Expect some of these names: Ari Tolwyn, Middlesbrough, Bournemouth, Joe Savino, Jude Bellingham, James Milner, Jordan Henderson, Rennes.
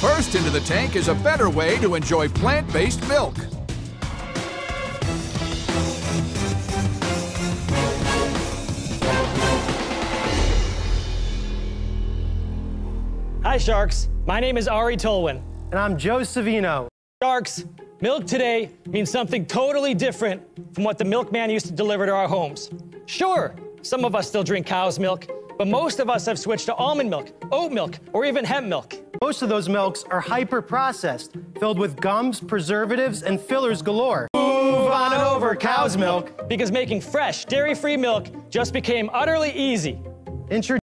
First into the tank is a better way to enjoy plant-based milk. Hi, Sharks. My name is Ari Tolwyn. And I'm Joe Savino. Sharks, milk today means something totally different from what the milkman used to deliver to our homes. Sure, some of us still drink cow's milk, but most of us have switched to almond milk, oat milk, or even hemp milk. Most of those milks are hyper-processed, filled with gums, preservatives, and fillers galore. Move on over, cow's milk. Because making fresh, dairy-free milk just became utterly easy.